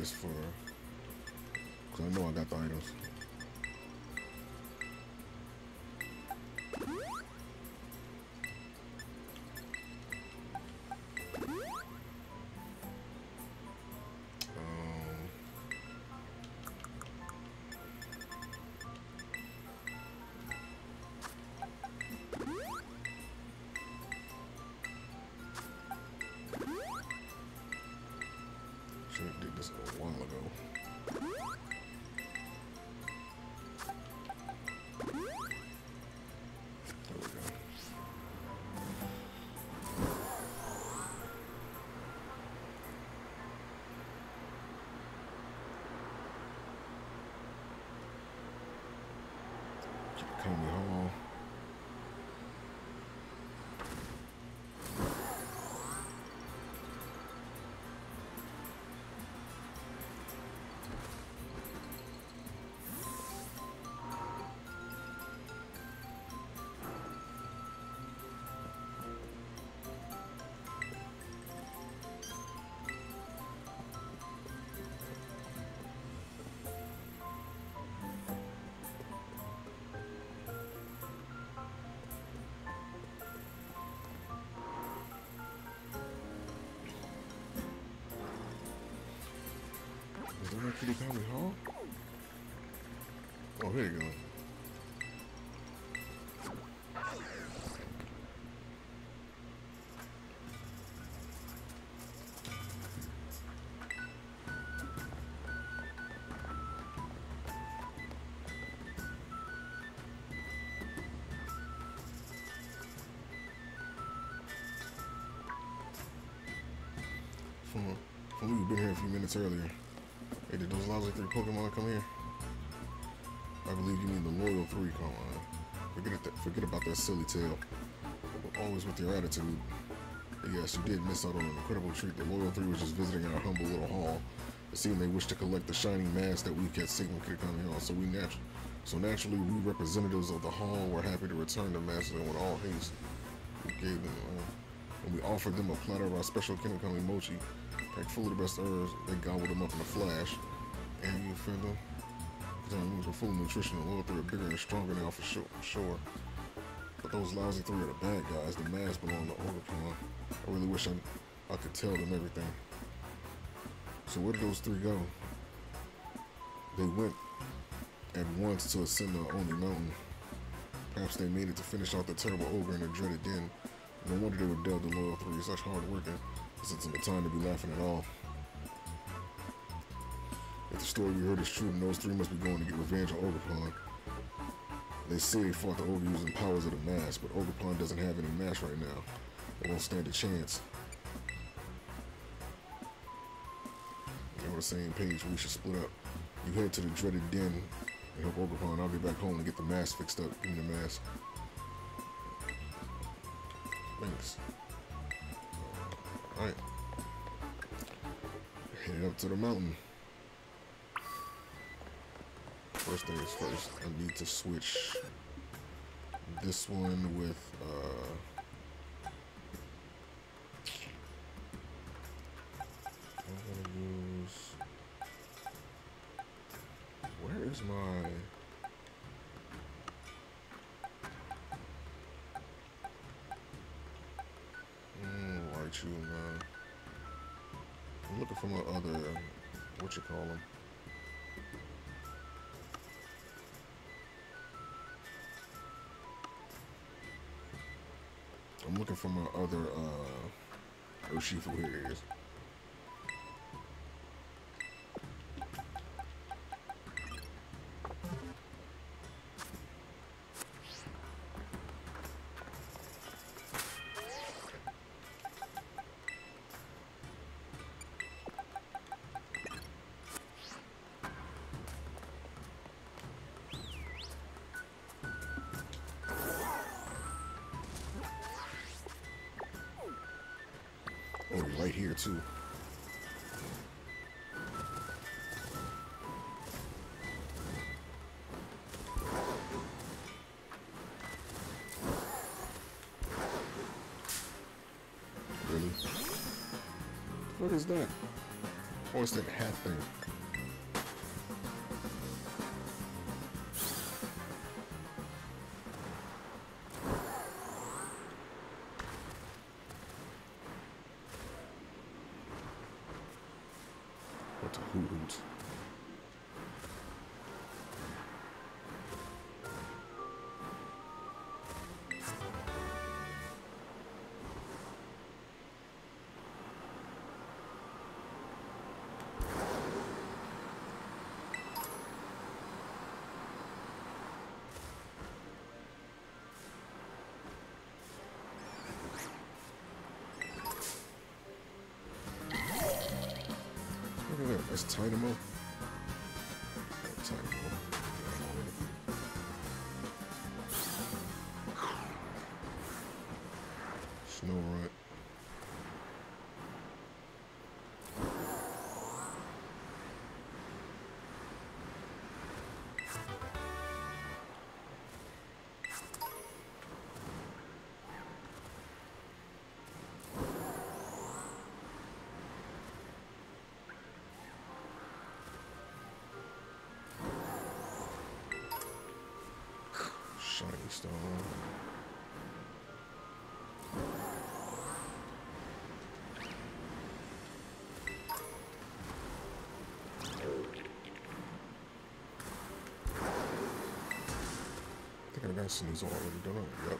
this for her. Because I know I got the items. Kitakami, huh? Oh, here you go. We've been here a few minutes earlier. Hey, did those lousy 3 Pokemon come here? I believe you mean the Loyal Three, Carmine. Forget about that silly tale. But always with your attitude. But yes, you did miss out on an incredible treat. The Loyal Three was just visiting our humble little hall. It seemed they wished to collect the shining mask that we kept Sigma Kitakami on, so naturally, we representatives of the hall were happy to return the mask to them with all haste. We gave them, and we offered them a platter of our special Kitakami mochi. Packed full of the best herbs, they gobbled them up in a flash. And you feel them? The ones were full of nutrition and Loyal Three are bigger and stronger now for sure. But those lousy 3 are the bad guys. The masks belong to Ogerpon. I really wish I could tell them everything. So where did those 3 go? They went at once to ascend the Oni Mountain. Perhaps they made it to finish off the terrible ogre in the dreaded den. No wonder they were dealt the Loyal Three, such hard working. It's no time to be laughing at all. If the story we heard is true, then those 3 must be going to get revenge on Ogerpon. They say they fought the ogre using powers of the mask, but Ogerpon doesn't have any mask right now. They won't stand a chance. We're on the same page. We should split up. You head to the dreaded den and help Ogerpon. I'll be back home to get the mask fixed up. Give me the mask. Thanks. Alright, headed up to the mountain. First things first, I need to switch this one with, I'm gonna use, where is my, I'm looking for my other, Urshifu, here it is. Right here too. Really? What is that? was it happening? What a hoot. Let's tighten them up. Snow right. Stone. I think I got some already done. Yep.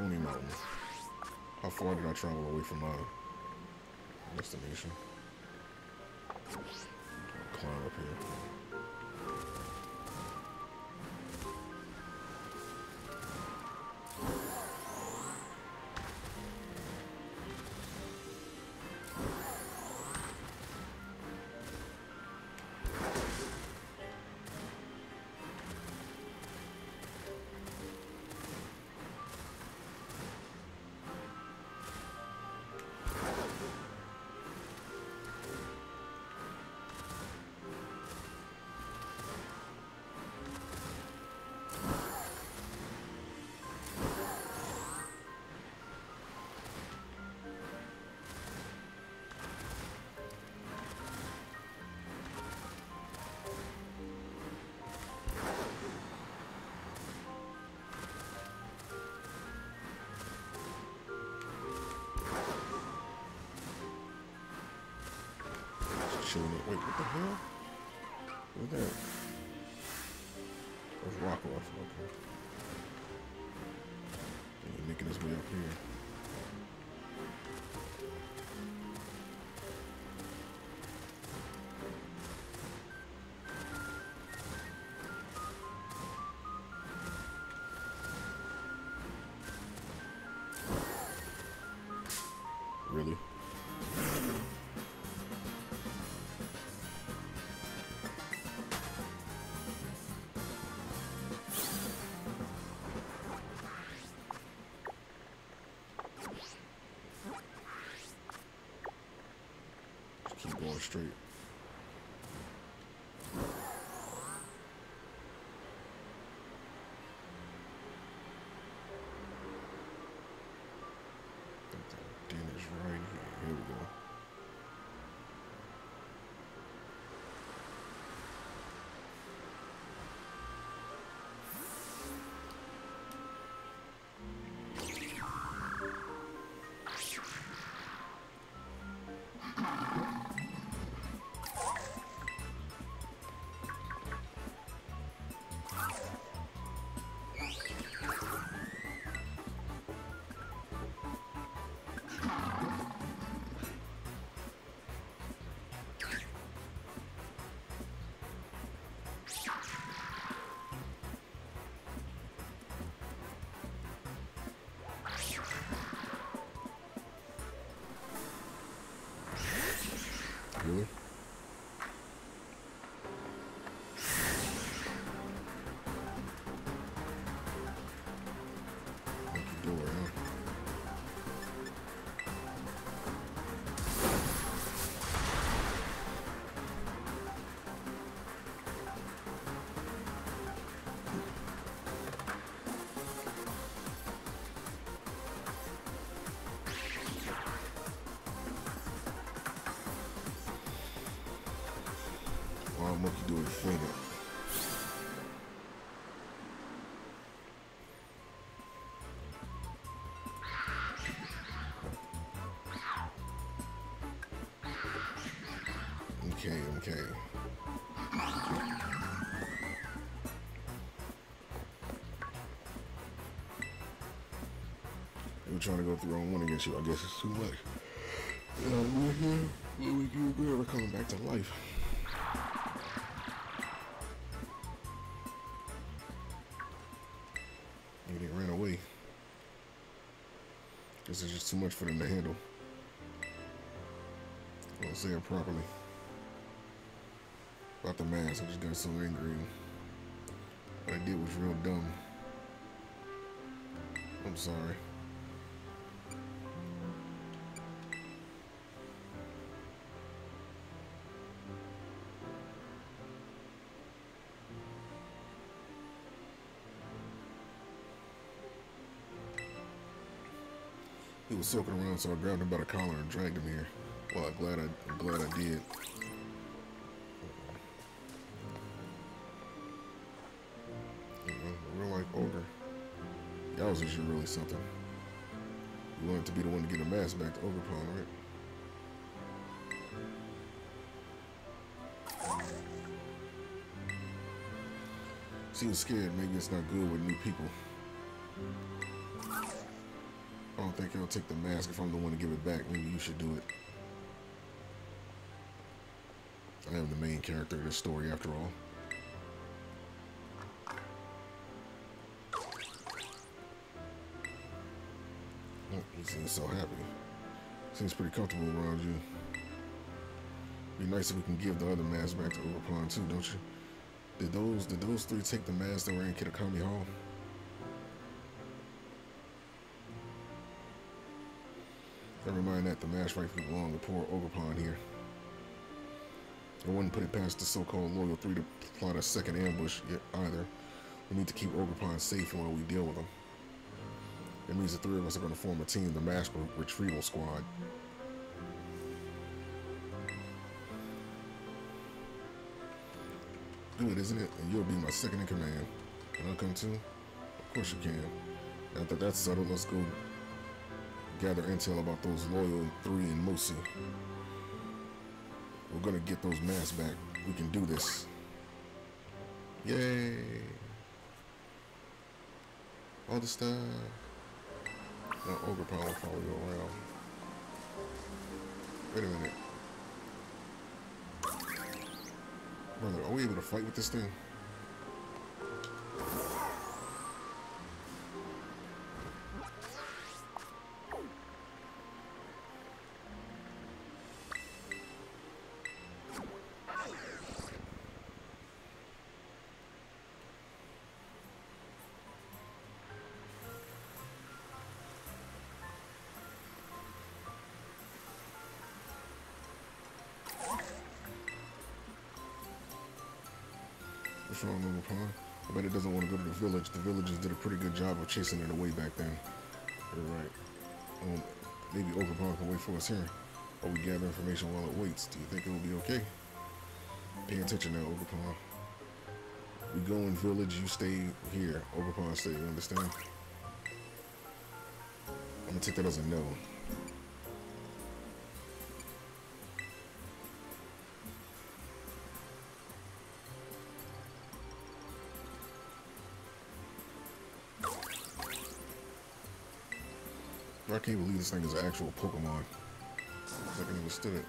Only mountain. How far did I travel away from my destination? I'll climb up here. Wait, what the hell? Look at that. Let's rock off. Okay. He's making his way up here. Going straight. Damn, it's right here. Here we go. Munkidori finger. Trying to go through on one against you, I guess it's too much. We're coming back to life. And it ran away. This is just too much for them to handle. I won't say it properly. About the mask, I just got so angry. What I did was real dumb. I'm sorry. He was soaking around, so I grabbed him by the collar and dragged him here. Well, I'm glad I did. Real-life ogre. That was actually really something. You wanted to be the one to get the mask back to Ogerpon, right? She was scared. Maybe it's not good with new people. I don't think I'll take the mask if I'm the one to give it back. Maybe you should do it. I am the main character of this story after all. Oh, he seems so happy. Seems pretty comfortable around you. Be nice if we can give the other mask back to Ogerpon too, don't you? Did those three take the mask that were in Kitakami Hall? Never mind that, the mask rightfully belonged to poor Ogerpon here. I wouldn't put it past the so-called Loyal Three to plot a second ambush yet either. We need to keep Ogerpon safe while we deal with him. It means the three of us are going to form a team, the Mask Retrieval Squad. Good, isn't it? And you'll be my second in command. Can I come too? Of course you can. After that's settled, let's go gather intel about those Loyal Three and Mosi. We're gonna get those masks back. We can do this. Yay! All the stuff. Now Ogerpon will follow you around. Wait a minute. Brother, are we able to fight with this thing? I bet it doesn't want to go to the village. The villagers did a pretty good job of chasing it away back then. You're right. Maybe Ogerpon can wait for us here. Or we gather information while it waits. Do you think it will be okay? Pay attention now, Ogerpon. We go in village, you stay here. Ogerpon stay, you understand? I'm gonna take that as a no. I can't believe this thing is an actual Pokemon. I can understand it.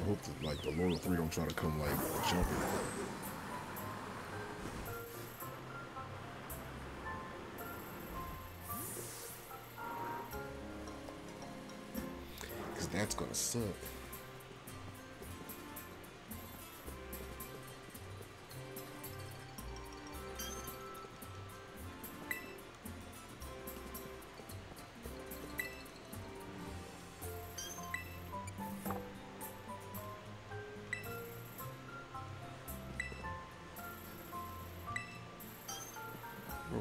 I hope that like the Loyal Three don't try to come like jumping. Cause that's gonna suck.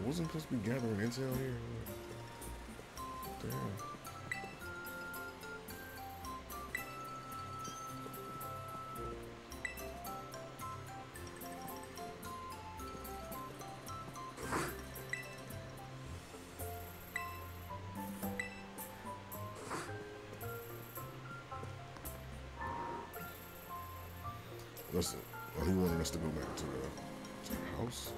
Wasn't supposed to be gathering intel here. there. Listen, well, he wanted us to go back to the house.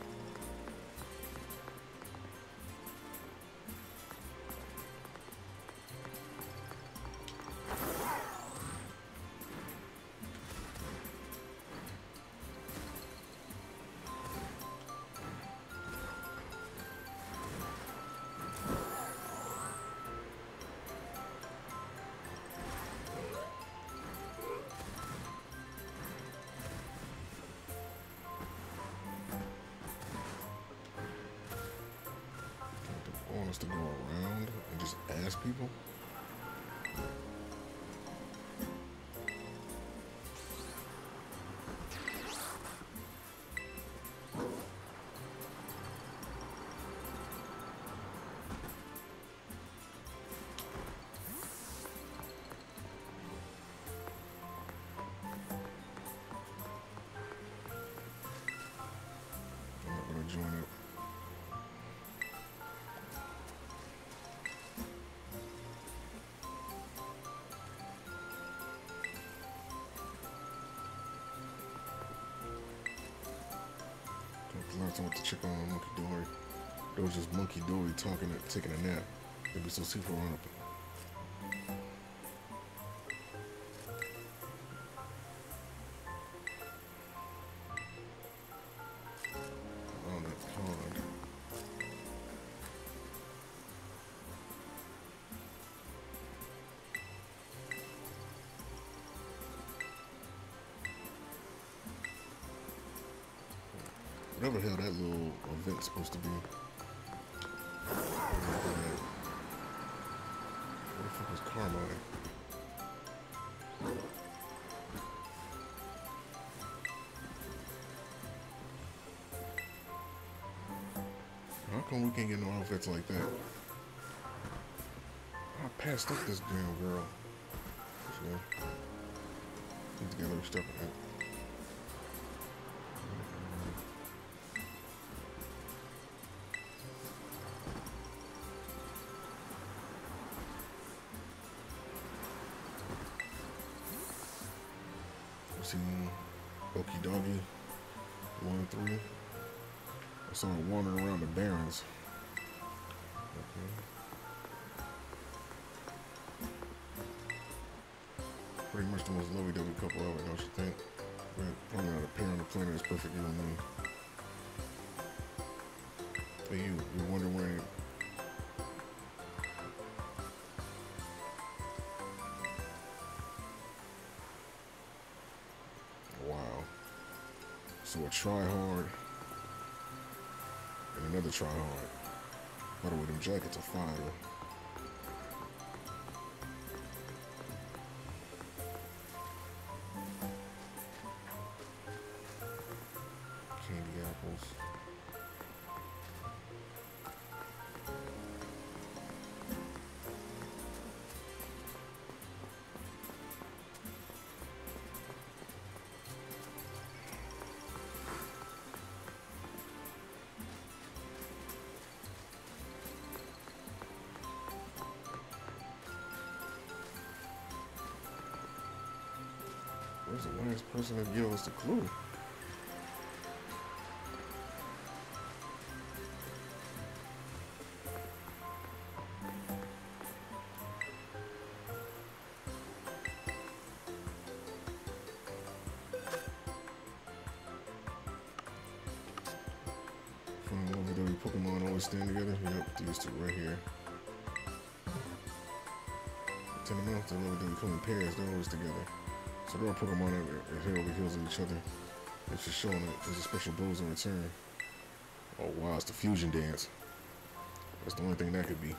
To go around and just ask people. I'm not gonna join up. Last time I went to check on Munkidori, there was just Munkidori talking and taking a nap. It was so super run up. On that pond. Whatever the hell that little event's supposed to be. Where the fuck was Carmine? How come we can't get no outfits like that? I passed up this damn girl. So, put together a step in it. Okidogi 1-3. I saw him wandering around the barrens. Okay. Pretty much the most lovey-dovey couple ever, don't you think? But probably not a pair on the planet is perfect, you know what I mean? You wonder when. So a try hard and another try hard. By the way, them jackets are fire. Candy apples. Where's the last person that gave us the clue? From the Ogerpon Pokemon always stand together? Yep, these two right here. To the mouth, the Ogerpon come in pairs, they're always together. So they're all Pokemon that are head over heels of each other. It's just showing that there's a special blows in return. Oh wow, it's the fusion dance. That's the only thing that could be.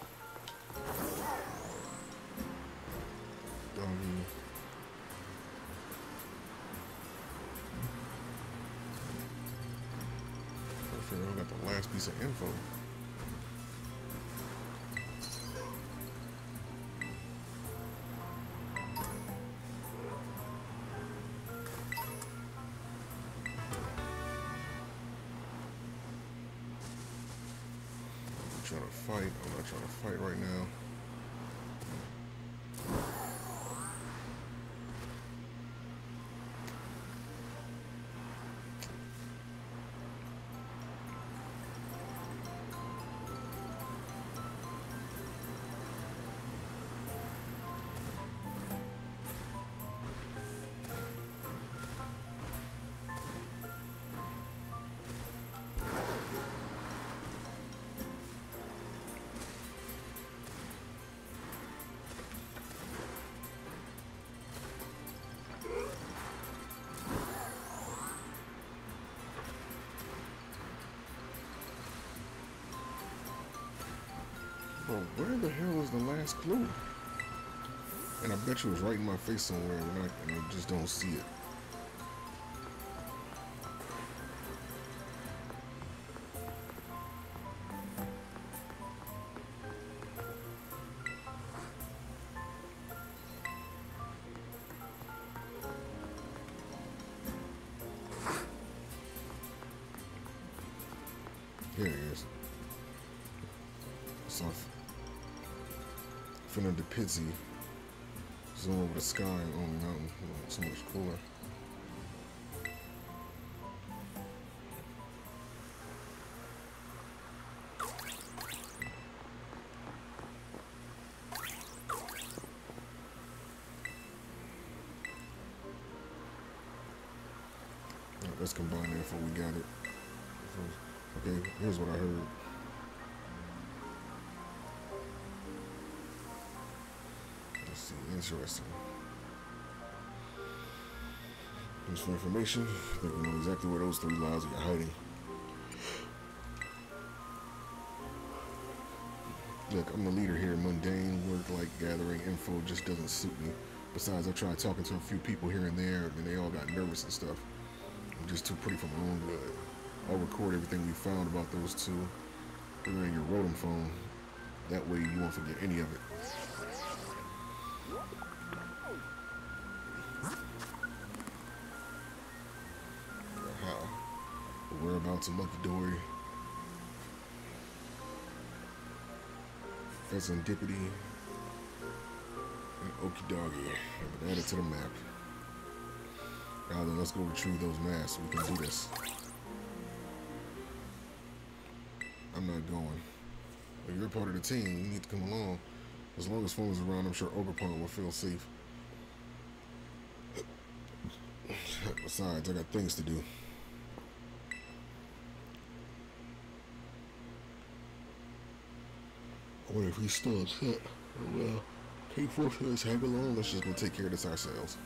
I got the last piece of info. trying to fight. I'm not trying to fight right now. Where the hell is the last clue? And I bet you it's right in my face somewhere, and I just don't see it. Here it is. So finna Dipitsi, zoom over the sky and on the mountain. Oh, it's so much cooler. Right, let's combine that before we got it. Okay, here's what I heard. Interesting. Just for information, I think we know exactly where those three lines are hiding. Look, I'm the leader here. Mundane work like gathering info just doesn't suit me. Besides, I tried talking to a few people here and there, and they all got nervous and stuff. I'm just too pretty for my own good. I'll record everything we found about those two. Put it in your rotom phone. That way you won't forget any of it. Whereabouts of Munkidori, Fezandipiti, and Okidogi. I've added to the map. Now then, let's go retrieve those masks. We can do this. I'm not going. If you're part of the team, you need to come along. As long as phone's around, I'm sure Ogerpon will feel safe. Besides, I got things to do. What if he's still upset? Well, take forth to his hang along. Let's just go take care of this ourselves.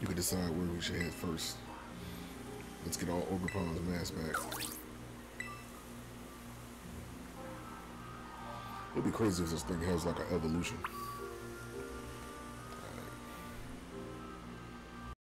You can decide where we should head first. Let's get all Ogerpon's mask back. It'd be crazy if this thing has like an evolution.